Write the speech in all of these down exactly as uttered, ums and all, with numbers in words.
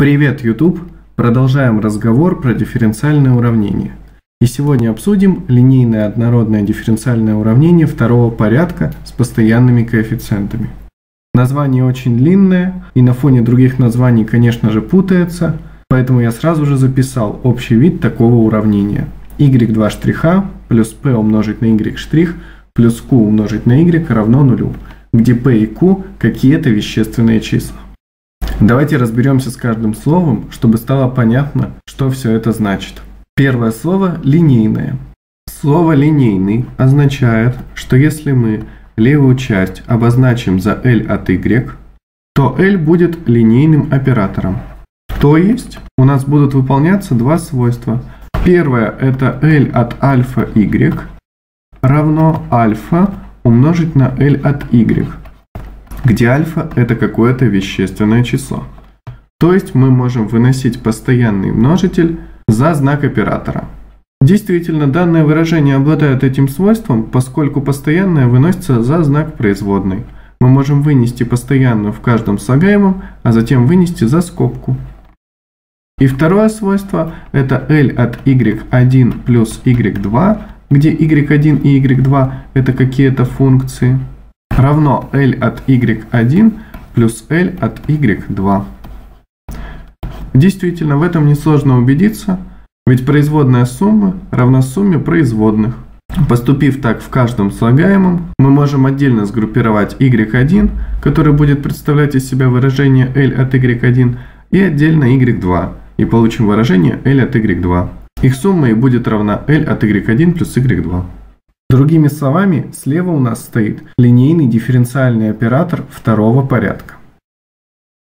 Привет, YouTube! Продолжаем разговор про дифференциальное уравнение. И сегодня обсудим линейное однородное дифференциальное уравнение второго порядка с постоянными коэффициентами. Название очень длинное и на фоне других названий, конечно же, путается, поэтому я сразу же записал общий вид такого уравнения. y два' плюс p умножить на y' плюс q умножить на y равно нулю, где p и q какие-то вещественные числа. Давайте разберемся с каждым словом, чтобы стало понятно, что все это значит. Первое слово «линейное». Слово «линейный» означает, что если мы левую часть обозначим за L от Y, то L будет линейным оператором. То есть у нас будут выполняться два свойства. Первое – это L от альфа Y равно альфа умножить на L от Y, где альфа – это какое-то вещественное число. То есть мы можем выносить постоянный множитель за знак оператора. Действительно, данное выражение обладает этим свойством, поскольку постоянное выносится за знак производной. Мы можем вынести постоянную в каждом слагаемом, а затем вынести за скобку. И второе свойство – это L от y один плюс y два, где y один и y два – это какие-то функции, равно L от y один плюс L от y два. Действительно, в этом несложно убедиться, ведь производная суммы равна сумме производных. Поступив так в каждом слагаемом, мы можем отдельно сгруппировать y один, который будет представлять из себя выражение L от y один, и отдельно y два, и получим выражение L от y два. Их сумма и будет равна L от y один плюс y два. Другими словами, слева у нас стоит линейный дифференциальный оператор второго порядка.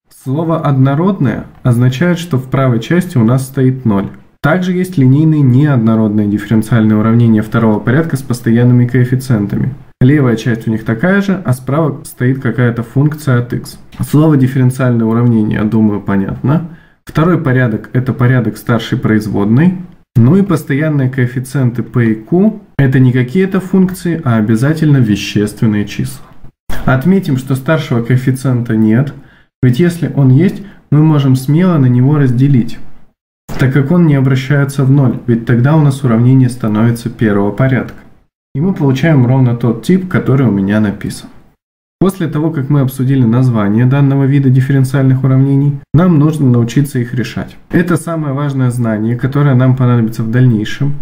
Слово «однородное» означает, что в правой части у нас стоит ноль. Также есть линейные неоднородные дифференциальные уравнения второго порядка с постоянными коэффициентами. Левая часть у них такая же, а справа стоит какая-то функция от x. Слово «дифференциальное уравнение», я думаю, понятно. Второй порядок – это порядок старшей производной. Ну и постоянные коэффициенты p и q – это не какие-то функции, а обязательно вещественные числа. Отметим, что старшего коэффициента нет, ведь если он есть, мы можем смело на него разделить, так как он не обращается в ноль, ведь тогда у нас уравнение становится первого порядка. И мы получаем ровно тот тип, который у меня написан. После того, как мы обсудили название данного вида дифференциальных уравнений, нам нужно научиться их решать. Это самое важное знание, которое нам понадобится в дальнейшем,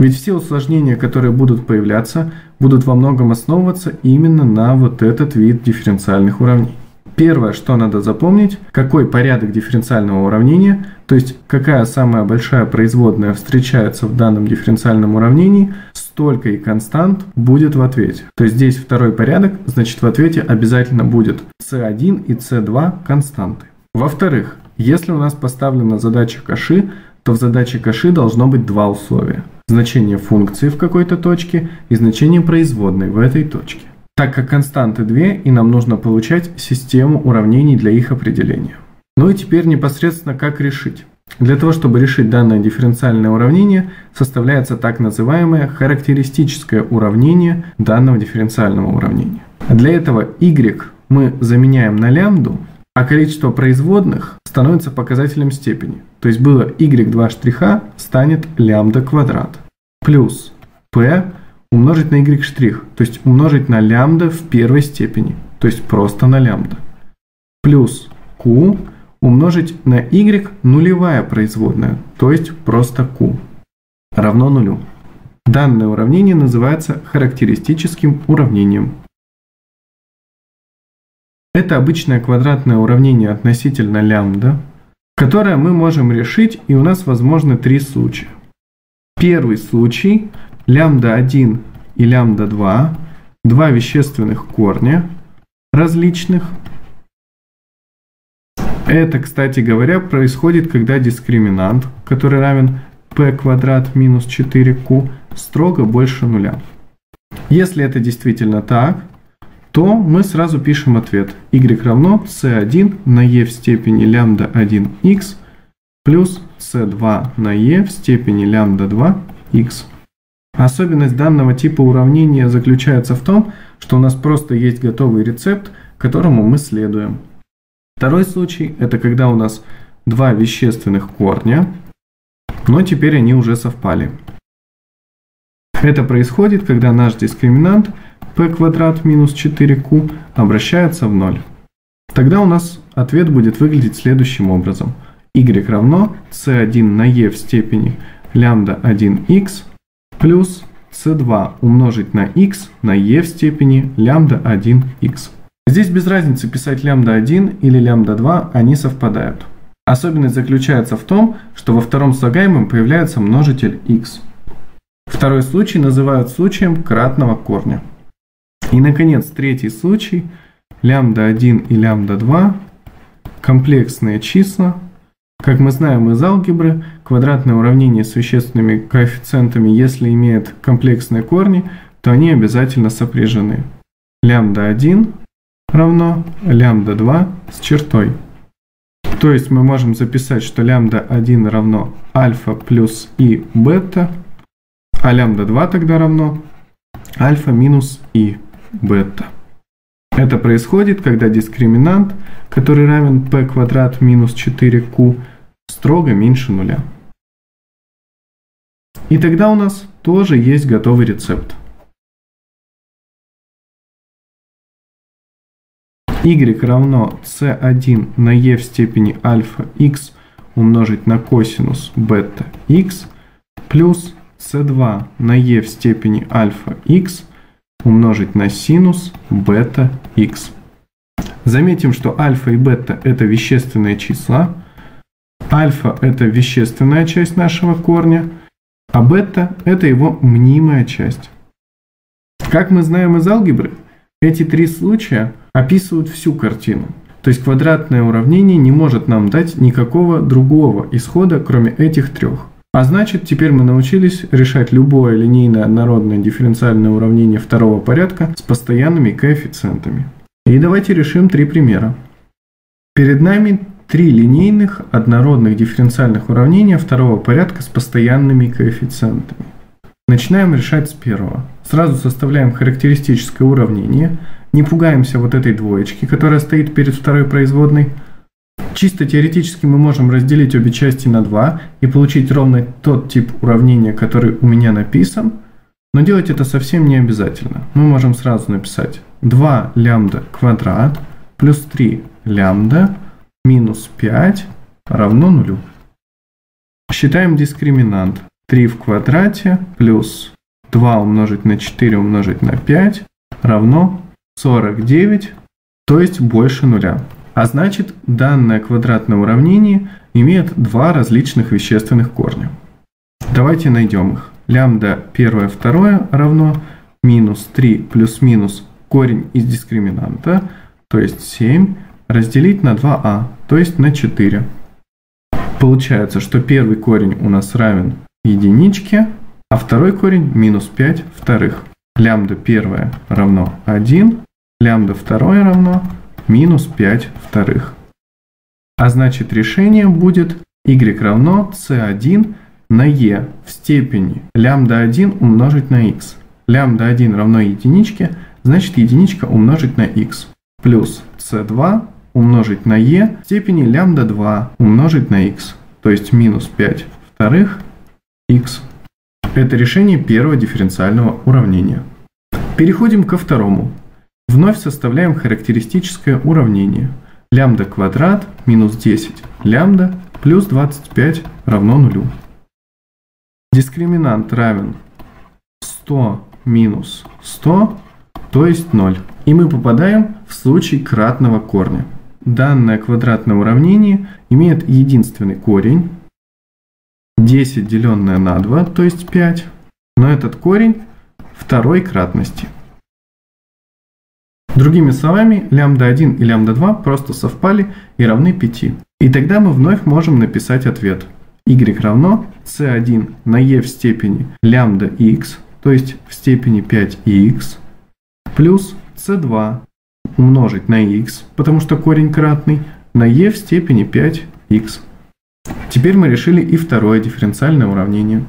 ведь все усложнения, которые будут появляться, будут во многом основываться именно на вот этот вид дифференциальных уравнений. Первое, что надо запомнить, какой порядок дифференциального уравнения, то есть какая самая большая производная встречается в данном дифференциальном уравнении, столько и констант будет в ответе. То есть здесь второй порядок, значит в ответе обязательно будет си один и си два константы. Во-вторых, если у нас поставлена задача Каши, то в задаче Каши должно быть два условия. Значение функции в какой-то точке и значение производной в этой точке. Так как константы две, и нам нужно получать систему уравнений для их определения. Ну и теперь непосредственно как решить. Для того, чтобы решить данное дифференциальное уравнение, составляется так называемое характеристическое уравнение данного дифференциального уравнения. Для этого y мы заменяем на лямбду, а количество производных становится показателем степени. То есть было y два' станет лямбда квадрат плюс p умножить на y', то есть умножить на лямбда в первой степени, то есть просто на лямбда, плюс q умножить на y нулевая производная, то есть просто q, равно нулю. Данное уравнение называется характеристическим уравнением. Это обычное квадратное уравнение относительно лямбда, которое мы можем решить, и у нас возможны три случая. Первый случай – лямбда один и лямбда два, два вещественных корня различных. Это, кстати говоря, происходит, когда дискриминант, который равен p квадрат минус четыре q, строго больше нуля. Если это действительно так, то мы сразу пишем ответ. Y равно си один на e в степени лямбда один х плюс си два на e в степени лямбда два х. Особенность данного типа уравнения заключается в том, что у нас просто есть готовый рецепт, которому мы следуем. Второй случай – это когда у нас два вещественных корня, но теперь они уже совпали. Это происходит, когда наш дискриминант p квадрат минус четыре q обращается в ноль. Тогда у нас ответ будет выглядеть следующим образом. Y равно c один на e в степени лямбда один х плюс c два умножить на x на e в степени лямбда один х. Здесь без разницы писать лямбда один или лямбда два, они совпадают. Особенность заключается в том, что во втором слагаемом появляется множитель x. Второй случай называют случаем кратного корня. И, наконец, третий случай. Лямбда один и лямбда два – комплексные числа. Как мы знаем из алгебры, квадратное уравнение с вещественными коэффициентами, если имеет комплексные корни, то они обязательно сопряжены. Лямбда один равно лямбда два с чертой. То есть мы можем записать, что лямбда один равно альфа плюс и бета, а лямбда два тогда равно альфа минус и бета. Это происходит, когда дискриминант, который равен p квадрат минус четыре q, строго меньше нуля. И тогда у нас тоже есть готовый рецепт. Y равно c один на e в степени альфа x умножить на косинус бета x плюс c два на e в степени альфа x умножить на синус бета x. Заметим, что альфа и бета это вещественные числа. Альфа это вещественная часть нашего корня, а бета это его мнимая часть. Как мы знаем из алгебры, эти три случая описывают всю картину. То есть квадратное уравнение не может нам дать никакого другого исхода, кроме этих трех. А значит, теперь мы научились решать любое линейное однородное дифференциальное уравнение второго порядка с постоянными коэффициентами. И давайте решим три примера. Перед нами три линейных однородных дифференциальных уравнения второго порядка с постоянными коэффициентами. Начинаем решать с первого. Сразу составляем характеристическое уравнение. Не пугаемся вот этой двоечки, которая стоит перед второй производной. Чисто теоретически мы можем разделить обе части на два и получить ровно тот тип уравнения, который у меня написан, но делать это совсем не обязательно. Мы можем сразу написать два лямбда квадрат плюс три лямбда минус пять равно нулю. Считаем дискриминант. три в квадрате плюс два умножить на четыре умножить на пять равно сорок девять, то есть больше нуля. А значит, данное квадратное уравнение имеет два различных вещественных корня. Давайте найдем их. Лямбда первое, второе равно минус три плюс минус корень из дискриминанта, то есть семь, разделить на два а, то есть на четыре. Получается, что первый корень у нас равен единичке, а второй корень минус пять вторых. Лямбда первое равно один, лямбда второе равно минус пять вторых. А значит, решение будет y равно c один на e в степени лямбда один умножить на x. Лямбда один равно единичке, значит единичка умножить на x. Плюс c два умножить на e в степени лямбда два умножить на x. То есть минус пять вторых x. Это решение первого дифференциального уравнения. Переходим ко второму. Вновь составляем характеристическое уравнение. Лямбда квадрат минус десять лямбда плюс двадцать пять равно нулю. Дискриминант равен сто минус сто, то есть ноль. И мы попадаем в случай кратного корня. Данное квадратное уравнение имеет единственный корень. десять деленное на два, то есть пять. Но этот корень второй кратности. Другими словами, лямбда один и лямбда два просто совпали и равны пяти. И тогда мы вновь можем написать ответ. Y равно c один на e в степени лямбда x, то есть в степени пять х, плюс c два умножить на x, потому что корень кратный, на e в степени пять х. Теперь мы решили и второе дифференциальное уравнение.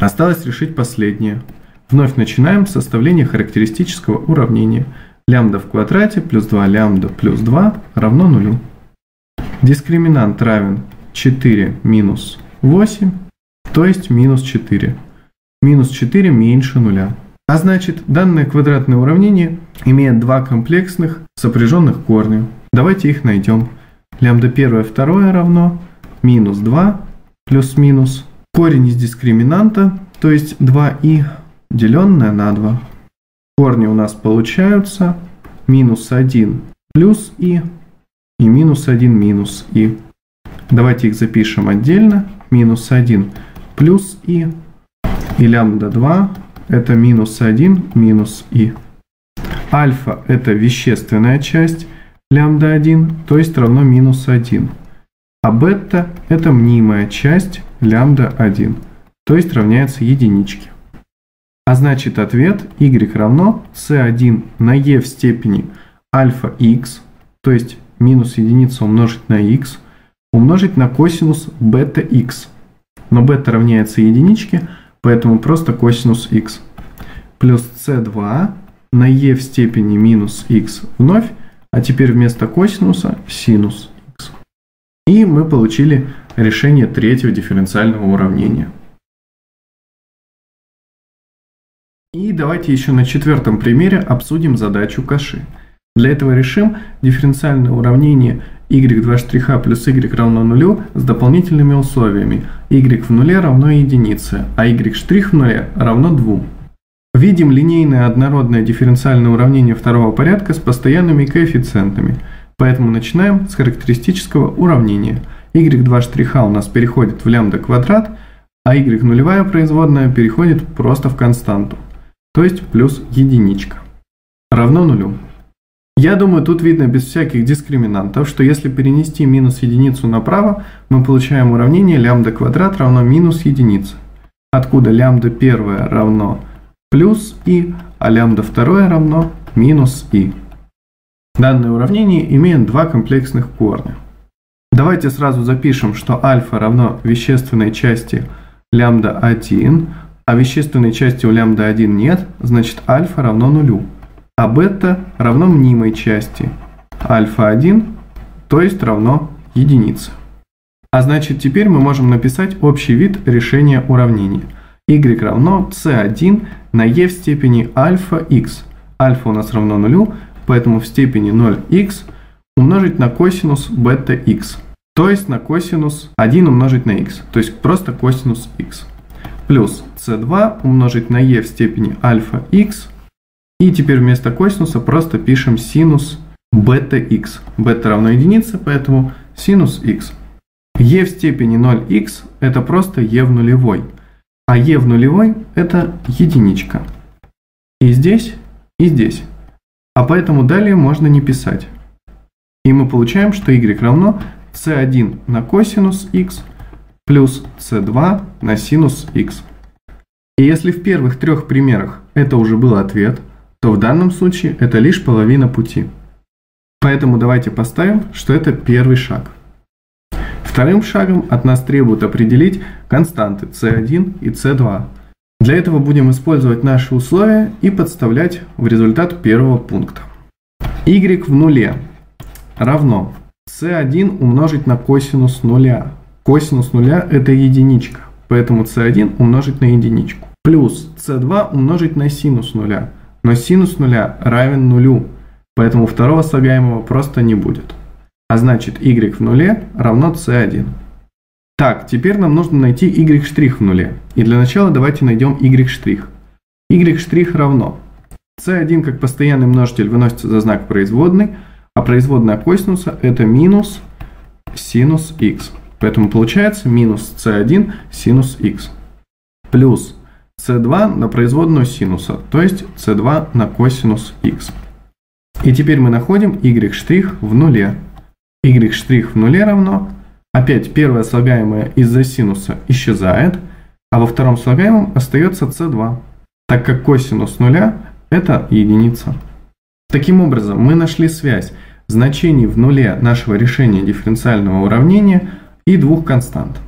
Осталось решить последнее. Вновь начинаем составление характеристического уравнения. Лямбда в квадрате плюс два лямбда плюс два равно нулю. Дискриминант равен четыре минус восемь, то есть минус четыре. Минус четыре меньше нуля. А значит, данное квадратное уравнение имеет два комплексных сопряженных корня. Давайте их найдем. Лямбда первое, второе равно минус два плюс-минус корень из дискриминанта, то есть два и деленное на два. Корни у нас получаются минус один плюс и и минус один минус и. Давайте их запишем отдельно. Минус один плюс и и лямбда два это минус один минус и. Альфа это вещественная часть лямбда один, то есть равно минус один. А бета это мнимая часть лямбда один, то есть равняется единичке. А значит, ответ y равно c один на e в степени альфа x, то есть минус единица умножить на x, умножить на косинус бета x. Но бета равняется единичке, поэтому просто косинус x. Плюс c два на e в степени минус x вновь, а теперь вместо косинуса синус x. И мы получили решение третьего дифференциального уравнения. И давайте еще на четвертом примере обсудим задачу Каши. Для этого решим дифференциальное уравнение y два' плюс y равно нулю с дополнительными условиями. Y в нуле равно единице, а y' в нуле равно два. Видим линейное однородное дифференциальное уравнение второго порядка с постоянными коэффициентами. Поэтому начинаем с характеристического уравнения. y два' у нас переходит в лямбда квадрат, а y нулевая производная переходит просто в константу, то есть плюс единичка, равно нулю. Я думаю, тут видно без всяких дискриминантов, что если перенести минус единицу направо, мы получаем уравнение лямбда квадрат равно минус единице, откуда лямбда первое равно плюс и, а лямбда второе равно минус и. Данное уравнение имеет два комплексных корня. Давайте сразу запишем, что альфа равно вещественной части лямбда один, а вещественной части у лямбда один нет, значит альфа равно нулю. А бета равно мнимой части альфа один, то есть равно единице. А значит, теперь мы можем написать общий вид решения уравнения. Y равно c один на e в степени альфа x. Альфа у нас равно нулю, поэтому в степени ноль х умножить на косинус бета x. То есть на косинус один умножить на x. То есть просто косинус x. Плюс c два умножить на e в степени альфа x. И теперь вместо косинуса просто пишем синус бета x. Бета равно единице, поэтому синус x. e в степени ноль х это просто e в нулевой. А e в нулевой это единичка. И здесь, и здесь. А поэтому далее можно не писать. И мы получаем, что y равно c один на косинус x плюс c два на синус x. И если в первых трех примерах это уже был ответ, то в данном случае это лишь половина пути. Поэтому давайте поставим, что это первый шаг. Вторым шагом от нас требуют определить константы c один и c два. Для этого будем использовать наши условия и подставлять в результат первого пункта. Y в нуле равно c один умножить на косинус нуля. Косинус нуля это единичка, поэтому c один умножить на единичку. Плюс c два умножить на синус нуля. Но синус нуля равен нулю, поэтому второго слагаемого просто не будет. А значит, y в нуле равно c один. Так, теперь нам нужно найти y' в нуле. И для начала давайте найдем y'. Y' равно c один как постоянный множитель выносится за знак производной, а производная косинуса это минус синус x. Поэтому получается минус c один синус x. Плюс c два на производную синуса, то есть c два на косинус x. И теперь мы находим y' в нуле. Y' в нуле равно, опять первое слагаемое из-за синуса исчезает, а во втором слагаемом остается c два, так как косинус нуля это единица. Таким образом, мы нашли связь значений в нуле нашего решения дифференциального уравнения и двух констант.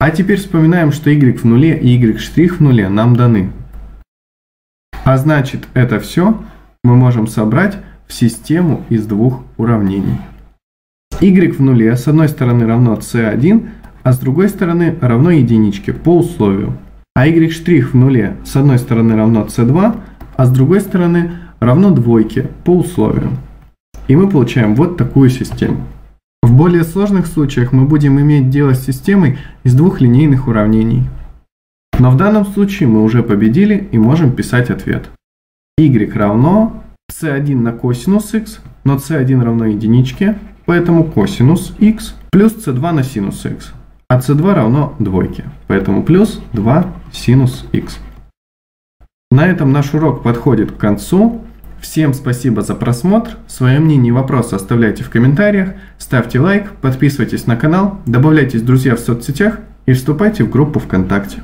А теперь вспоминаем, что y в нуле и y' в нуле нам даны. А значит, это все мы можем собрать в систему из двух уравнений. Y в нуле с одной стороны равно c один, а с другой стороны равно единичке по условию. А y' в нуле с одной стороны равно c два, а с другой стороны равно двойке по условию. И мы получаем вот такую систему. В более сложных случаях мы будем иметь дело с системой из двух линейных уравнений. Но в данном случае мы уже победили и можем писать ответ. y равно c один на косинус x, но c один равно единичке, поэтому косинус x плюс c два на синус x, а c два равно двойке, поэтому плюс два синус x. На этом наш урок подходит к концу. Всем спасибо за просмотр. Свое мнение и вопросы оставляйте в комментариях, ставьте лайк, подписывайтесь на канал, добавляйтесь в друзья в соцсетях и вступайте в группу ВКонтакте.